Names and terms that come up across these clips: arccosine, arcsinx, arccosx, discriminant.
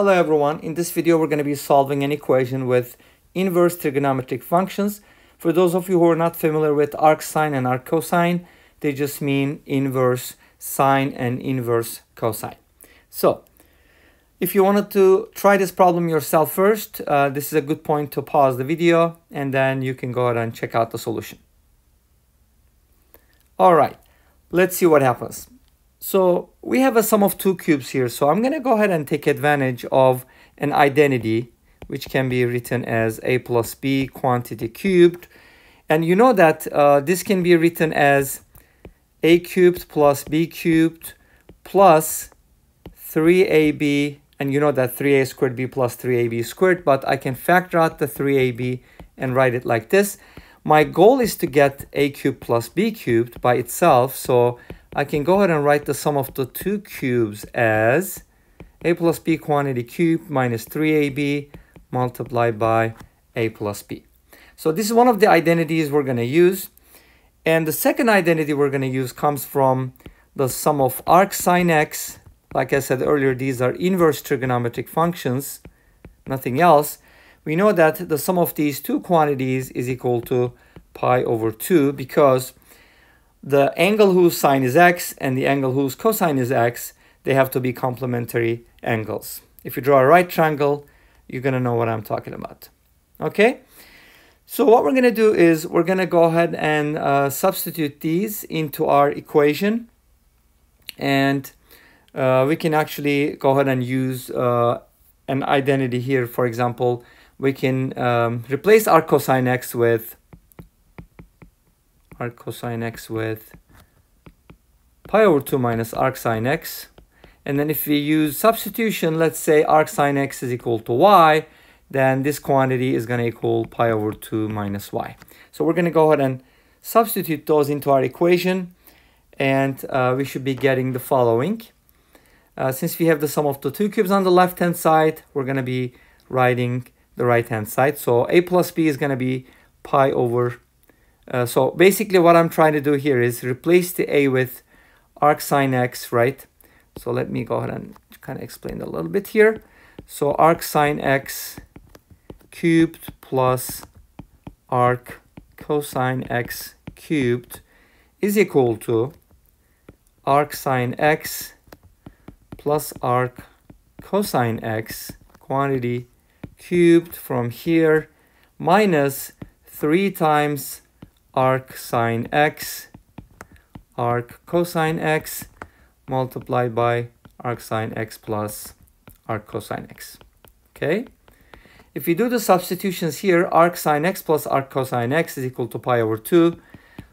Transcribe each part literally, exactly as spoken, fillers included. Hello everyone, in this video we're going to be solving an equation with inverse trigonometric functions. For those of you who are not familiar with arcsine and arccosine, they just mean inverse sine and inverse cosine. So, if you wanted to try this problem yourself first, uh, this is a good point to pause the video and then you can go ahead and check out the solution. Alright, let's see what happens. So we have a sum of two cubes here. So I'm going to go ahead and take advantage of an identity, which can be written as a plus b quantity cubed. And you know that uh, this can be written as a cubed plus b cubed plus three a b. And you know that three a squared b plus three a b squared. But I can factor out the three a b and write it like this. My goal is to get a cubed plus b cubed by itself. So I can go ahead and write the sum of the two cubes as a plus b quantity cubed minus three a b multiplied by a plus b. So this is one of the identities we're going to use. And the second identity we're going to use comes from the sum of arcsinx. Like I said earlier, these are inverse trigonometric functions, nothing else. We know that the sum of these two quantities is equal to pi over two because the angle whose sine is x and the angle whose cosine is x, they have to be complementary angles. If you draw a right triangle, you're going to know what I'm talking about. Okay? So what we're going to do is we're going to go ahead and uh, substitute these into our equation. And uh, we can actually go ahead and use uh, an identity here. For example, we can um, replace our cosine x with arc cosine x with pi over two minus arc sine x. And then if we use substitution, let's say arc sine x is equal to y, then this quantity is going to equal pi over two minus y. So we're going to go ahead and substitute those into our equation. And uh, we should be getting the following. Uh, since we have the sum of the two cubes on the left-hand side, we're going to be writing the right-hand side. So a plus b is going to be pi over two. Uh, so basically what I'm trying to do here is replace the a with arcsine x, right? So let me go ahead and kind of explain a little bit here. So arcsine x cubed plus arc cosine x cubed is equal to arcsine x plus arc cosine x quantity cubed from here minus three times arc sine x, arc cosine x, multiplied by arc sine x plus arc cosine x. Okay? If you do the substitutions here, arc sine x plus arc cosine x is equal to pi over two.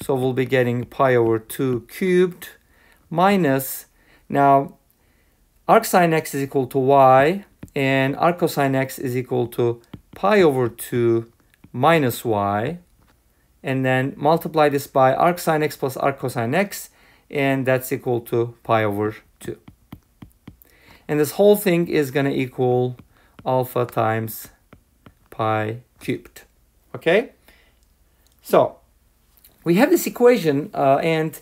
So we'll be getting pi over two cubed minus, now, arc sine x is equal to y, and arc cosine x is equal to pi over two minus y. And then multiply this by arc sine x plus arc cosine x, and that's equal to pi over two. And this whole thing is going to equal alpha times pi cubed. Okay? So, we have this equation, uh, and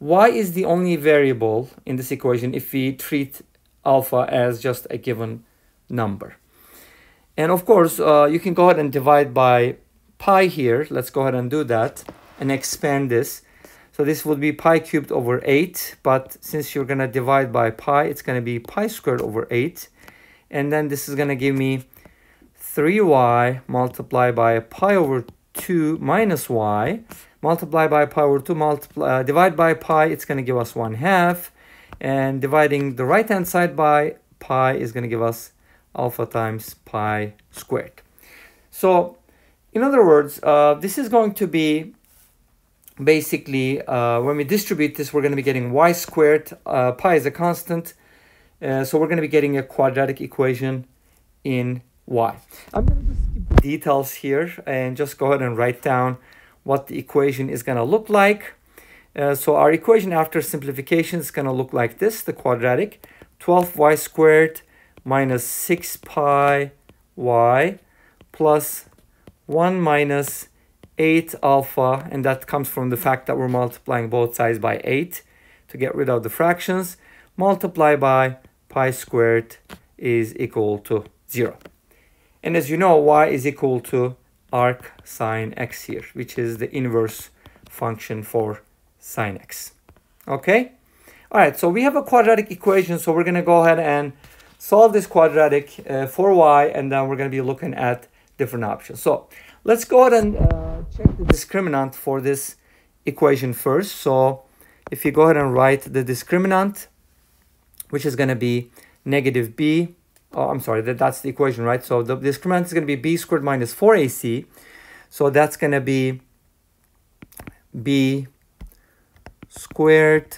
y is the only variable in this equation if we treat alpha as just a given number. And of course, uh, you can go ahead and divide by pi here. Let's go ahead and do that and expand this. So this would be pi cubed over eight, but since you're going to divide by pi, it's going to be pi squared over eight. And then this is going to give me three y multiplied by pi over two minus y, multiplied by pi over two, multiply, uh, divide by pi, it's going to give us one half. And dividing the right-hand side by pi is going to give us alpha times pi squared. So in other words, uh, this is going to be basically, uh, when we distribute this, we're going to be getting y squared. Uh, pi is a constant. Uh, so we're going to be getting a quadratic equation in y. I'm going to just skip details here and just go ahead and write down what the equation is going to look like. Uh, so our equation after simplification is going to look like this, the quadratic. twelve y squared minus six pi y plus one minus eight alpha, and that comes from the fact that we're multiplying both sides by eight to get rid of the fractions, multiply by pi squared is equal to zero. And as you know, y is equal to arc sine x here, which is the inverse function for sine x. Okay? All right, so we have a quadratic equation, so we're going to go ahead and solve this quadratic uh, for y, and then we're going to be looking at different options. So let's go ahead and uh, check the discriminant for this equation first. So if you go ahead and write the discriminant, which is going to be negative b, oh, I'm sorry, that, that's the equation, right? So the discriminant is going to be b squared minus four a c. So that's going to be b squared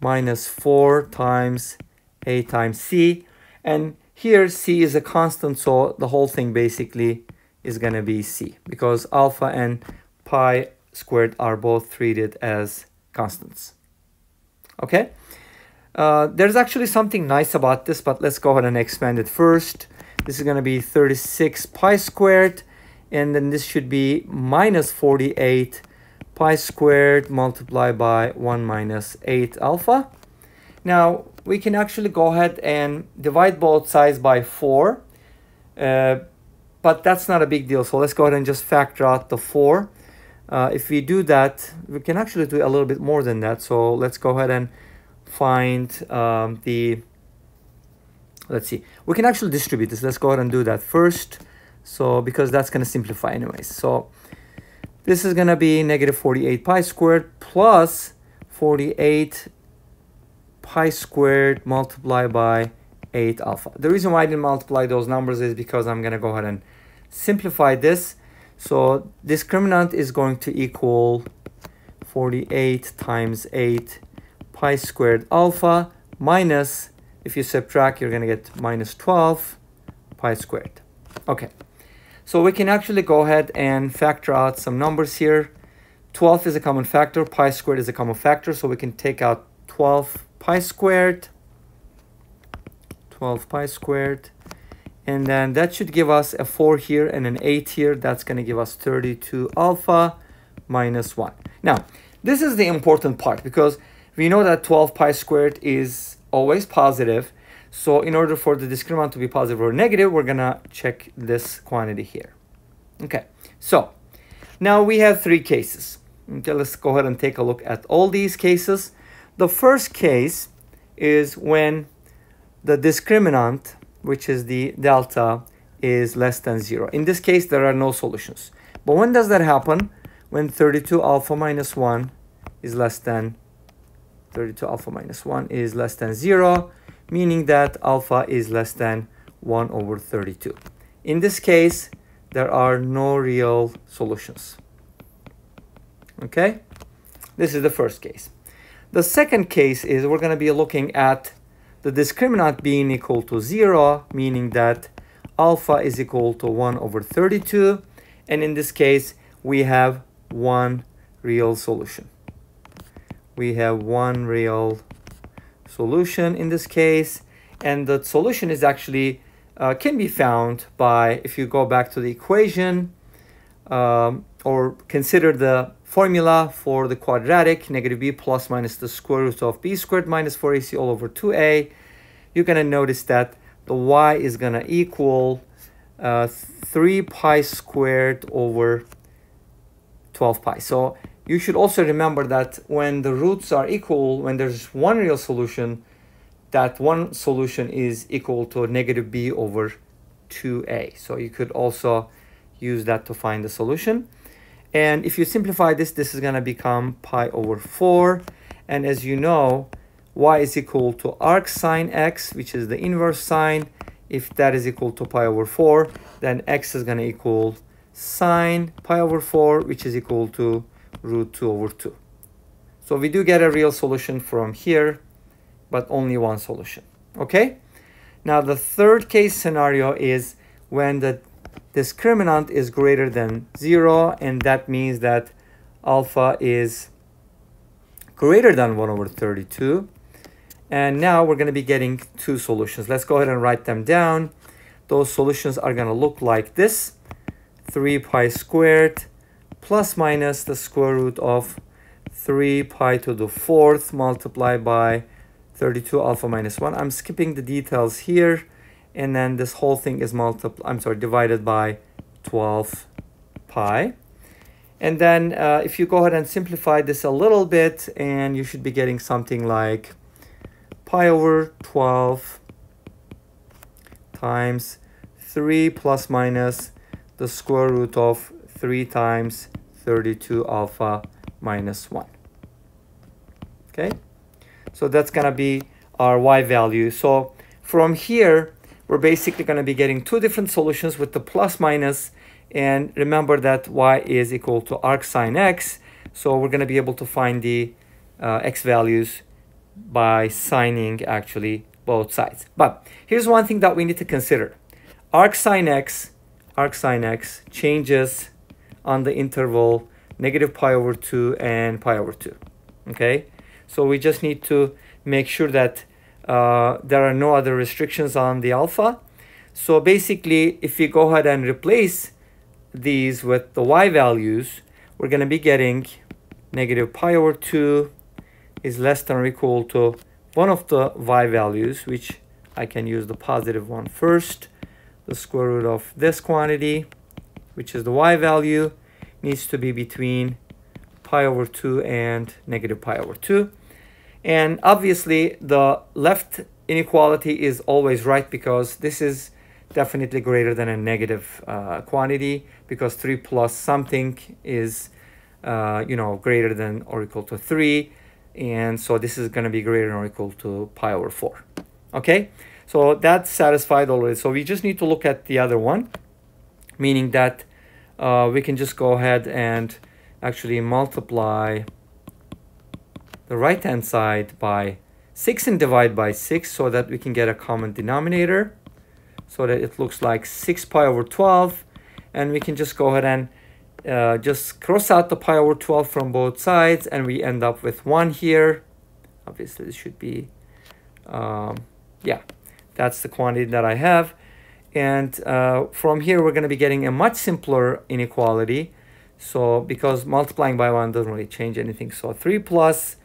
minus four times a times c. And here c is a constant, so the whole thing basically is going to be c, because alpha and pi squared are both treated as constants. Okay? Uh, there's actually something nice about this, but let's go ahead and expand it first. This is going to be thirty-six pi squared, and then this should be minus forty-eight pi squared multiplied by one minus eight alpha. Now, we can actually go ahead and divide both sides by four, uh, but that's not a big deal. So let's go ahead and just factor out the four. Uh, if we do that, we can actually do a little bit more than that. So let's go ahead and find um, the, let's see, we can actually distribute this. Let's go ahead and do that first, so because that's going to simplify anyways. So this is going to be negative forty-eight pi squared plus forty-eight pi squared multiplied by eight alpha. The reason why I didn't multiply those numbers is because I'm going to go ahead and simplify this. So discriminant is going to equal forty-eight times eight pi squared alpha minus, if you subtract, you're going to get minus twelve pi squared. Okay, so we can actually go ahead and factor out some numbers here. twelve is a common factor, pi squared is a common factor, so we can take out twelve pi squared, twelve pi squared, and then that should give us a four here and an eight here. That's going to give us thirty-two alpha minus one. Now, this is the important part, because we know that twelve pi squared is always positive. So in order for the discriminant to be positive or negative, we're going to check this quantity here. Okay, so now we have three cases. Okay, let's go ahead and take a look at all these cases. The first case is when the discriminant, which is the delta, is less than zero. In this case, there are no solutions. But when does that happen? When thirty-two alpha minus one is less than thirty-two alpha minus one is less than zero, meaning that alpha is less than one over thirty-two. In this case, there are no real solutions. Okay? This is the first case. The second case is we're going to be looking at the discriminant being equal to zero, meaning that alpha is equal to one over thirty-two. And in this case, we have one real solution. We have one real solution in this case, and the solution is actually uh, can be found by, if you go back to the equation um, or consider the formula for the quadratic, negative b plus minus the square root of b squared minus four a c all over two a, you're going to notice that the y is going to equal uh, three pi squared over twelve pi. So you should also remember that when the roots are equal, when there's one real solution, that one solution is equal to negative b over two a. So you could also use that to find the solution. And if you simplify this, this is going to become pi over four. And as you know, y is equal to arc sine x, which is the inverse sine. If that is equal to pi over four, then x is going to equal sine pi over four, which is equal to root two over two. So we do get a real solution from here, but only one solution. Okay? Now the third case scenario is when the discriminant is greater than zero, and that means that alpha is greater than one over thirty-two. And now we're going to be getting two solutions. Let's go ahead and write them down. Those solutions are going to look like this: three pi squared plus minus the square root of three pi to the fourth multiplied by thirty-two alpha minus one. I'm skipping the details here, and then this whole thing is multiplied, I'm sorry, divided by twelve pi. And then uh, if you go ahead and simplify this a little bit, and you should be getting something like pi over twelve times three plus minus the square root of three times thirty-two alpha minus one. Okay, so that's going to be our y value. So from here, we're basically going to be getting two different solutions with the plus minus, and remember that y is equal to arcsinx. So we're going to be able to find the uh, x values by signing actually both sides. But here's one thing that we need to consider. Arcsinx, arcsinx changes on the interval negative pi over two and pi over two. Okay, so we just need to make sure that uh, there are no other restrictions on the alpha. So basically, if we go ahead and replace these with the y values, we're going to be getting negative pi over two is less than or equal to one of the y values, which I can use the positive one first. The square root of this quantity, which is the y value, needs to be between pi over two and negative pi over two. And obviously the left inequality is always right, because this is definitely greater than a negative uh, quantity, because three plus something is uh, you know, greater than or equal to three, and so this is going to be greater than or equal to pi over four. Okay, so that's satisfied already. So we just need to look at the other one, meaning that uh, we can just go ahead and actually multiply the right hand side by six and divide by six, so that we can get a common denominator, so that it looks like six pi over twelve. And we can just go ahead and uh, just cross out the pi over twelve from both sides, and we end up with one here. Obviously this should be um, yeah, that's the quantity that I have. And uh, from here we're going to be getting a much simpler inequality, so because multiplying by one doesn't really change anything. So three plus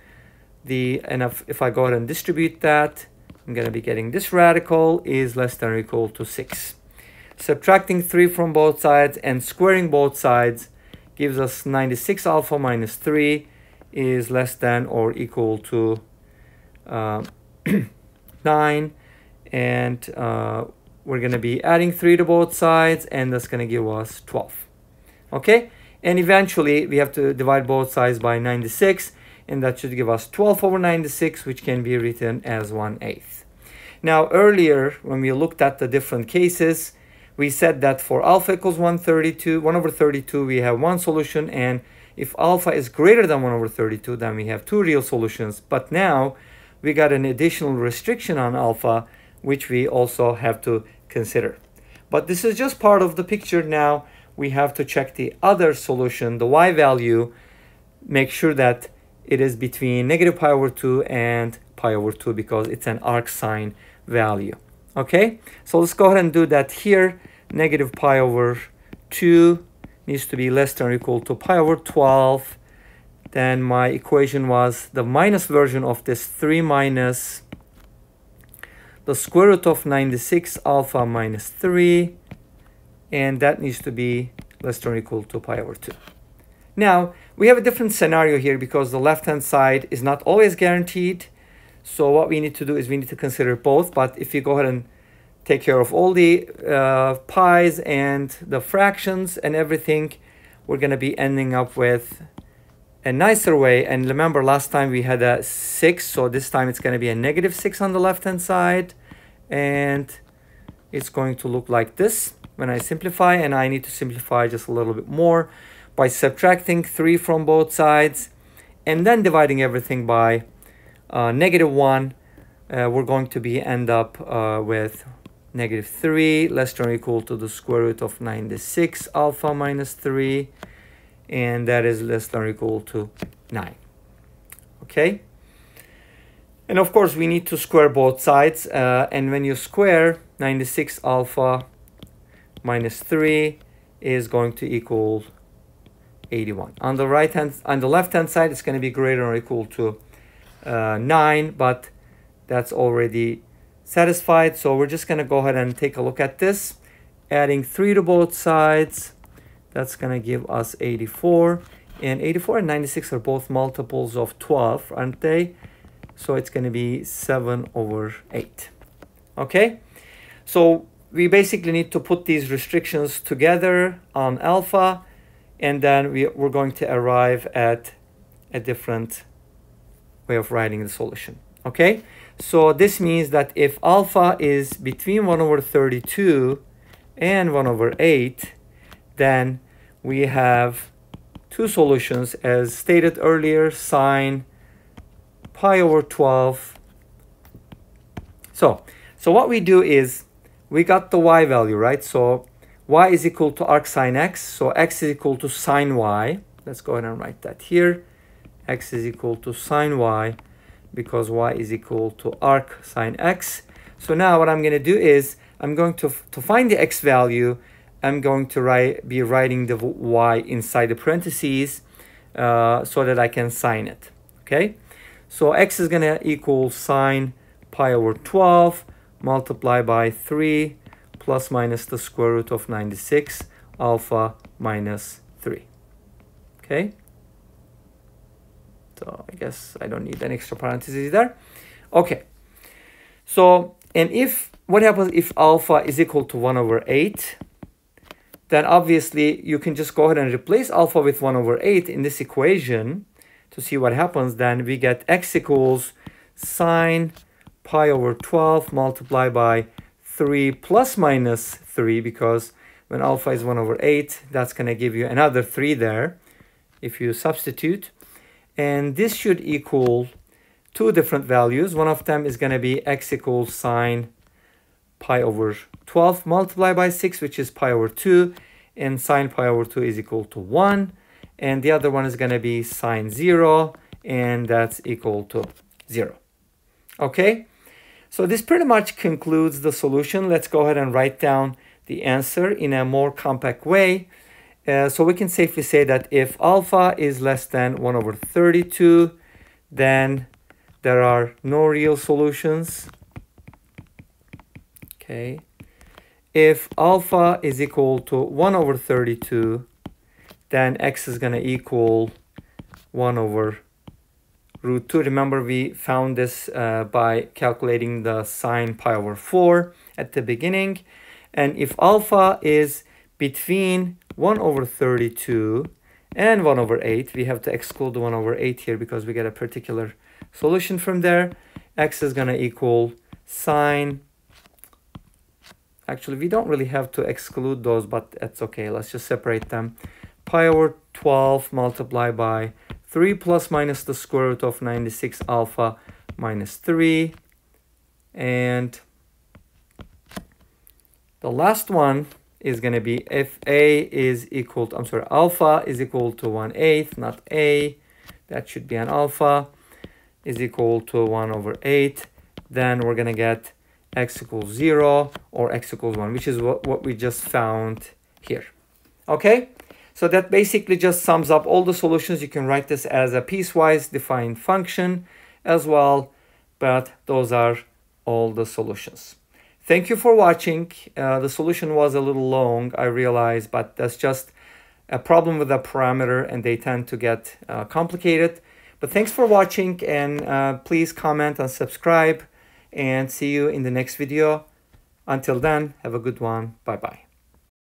the, and if, if I go ahead and distribute that, I'm going to be getting this radical is less than or equal to six. Subtracting three from both sides and squaring both sides gives us ninety-six alpha minus three is less than or equal to uh, nine, and uh, we're going to be adding three to both sides, and that's going to give us twelve. Okay, and eventually we have to divide both sides by ninety-six, and that should give us twelve over ninety-six, which can be written as one eighth. Now earlier when we looked at the different cases, we said that for alpha equals one thirty-two, one over thirty-two, we have one solution, and if alpha is greater than one over thirty-two, then we have two real solutions. But now we got an additional restriction on alpha, which we also have to consider. But this is just part of the picture. Now we have to check the other solution, the y value, make sure that it is between negative pi over two and pi over two, because it's an arcsine value. Okay, so let's go ahead and do that here. Negative pi over two needs to be less than or equal to pi over twelve. Then my equation was the minus version of this three minus the square root of ninety-six alpha minus three, and that needs to be less than or equal to pi over two. Now, we have a different scenario here, because the left-hand side is not always guaranteed. So what we need to do is we need to consider both. But if you go ahead and take care of all the uh, pi's and the fractions and everything, we're going to be ending up with a nicer way. And remember, last time we had a six, so this time it's going to be a negative six on the left-hand side. And it's going to look like this when I simplify, and I need to simplify just a little bit more by subtracting three from both sides and then dividing everything by uh, negative one. Uh, we're going to be end up uh, with negative three less than or equal to the square root of ninety-six alpha minus three, and that is less than or equal to nine. Okay, and of course we need to square both sides, uh, and when you square, ninety-six alpha minus three is going to equal eighty-one. On the right hand, on the left hand side, it's going to be greater or equal to uh, nine, but that's already satisfied. So we're just going to go ahead and take a look at this. Adding three to both sides, that's going to give us eighty-four. And eighty-four and ninety-six are both multiples of twelve, aren't they? So it's going to be seven over eight. Okay, so we basically need to put these restrictions together on alpha, and then we, we're going to arrive at a different way of writing the solution. Okay, so this means that if alpha is between one over thirty-two and one over eight, then we have two solutions as stated earlier, sine pi over twelve. So, so what we do is we got the y value, right? So y is equal to arcsinx. So x is equal to sine y. Let's go ahead and write that here. X is equal to sine y because y is equal to arc sine x. So now what I'm going to do is I'm going to, to find the x value. I'm going to write, be writing the y inside the parentheses uh, so that I can sign it, okay? So x is going to equal sine pi over twelve multiplied by three plus minus the square root of ninety-six alpha minus three, okay? So I guess I don't need an extra parentheses there. Okay, so and if, what happens if alpha is equal to one over eight? Then obviously you can just go ahead and replace alpha with one over eight in this equation to see what happens. Then we get x equals sine pi over twelve multiplied by three plus minus three, because when alpha is one over eight, that's going to give you another three there if you substitute. And this should equal two different values. One of them is going to be x equals sine pi over twelve multiplied by six, which is pi over two, and sine pi over two is equal to one, and the other one is going to be sine zero, and that's equal to zero. Okay, so this pretty much concludes the solution. Let's go ahead and write down the answer in a more compact way, uh, so we can safely say that if alpha is less than one over thirty-two, then there are no real solutions. Okay, if alpha is equal to one over thirty-two, then x is going to equal one over root two. Remember, we found this uh, by calculating the sine pi over four at the beginning. And if alpha is between one over thirty-two and one over eight, we have to exclude the one over eight here because we get a particular solution from there. X is going to equal sine. Actually, we don't really have to exclude those, but that's okay. Let's just separate them. Pi over twelve multiplied by three plus minus the square root of ninety-six alpha minus three. And the last one is going to be if a is equal to, I'm sorry, alpha is equal to one eighth, not a. That should be an alpha is equal to one over eight. Then we're going to get x equals zero or x equals one, which is what, what we just found here. Okay, so that basically just sums up all the solutions. You can write this as a piecewise defined function as well, but those are all the solutions. Thank you for watching. Uh, the solution was a little long, I realize, but that's just a problem with the parameter, and they tend to get uh, complicated. But thanks for watching, and uh, please comment and subscribe. And see you in the next video. Until then, have a good one. Bye-bye.